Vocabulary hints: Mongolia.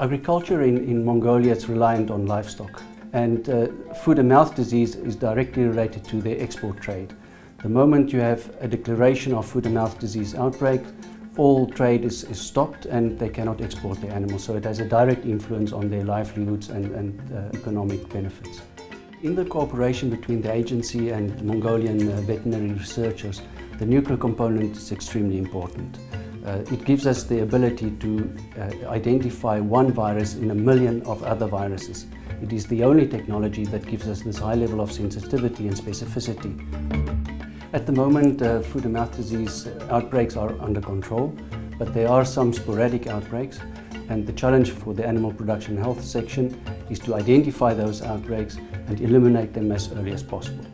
Agriculture in Mongolia is reliant on livestock, and foot and mouth disease is directly related to their export trade. The moment you have a declaration of foot and mouth disease outbreak, all trade is stopped and they cannot export their animals, so it has a direct influence on their livelihoods and economic benefits. In the cooperation between the agency and Mongolian veterinary researchers, the nuclear component is extremely important. It gives us the ability to identify one virus in a million of other viruses. It is the only technology that gives us this high level of sensitivity and specificity. At the moment, foot and mouth disease outbreaks are under control, but there are some sporadic outbreaks, and the challenge for the Animal Production Health section is to identify those outbreaks and eliminate them as early as possible.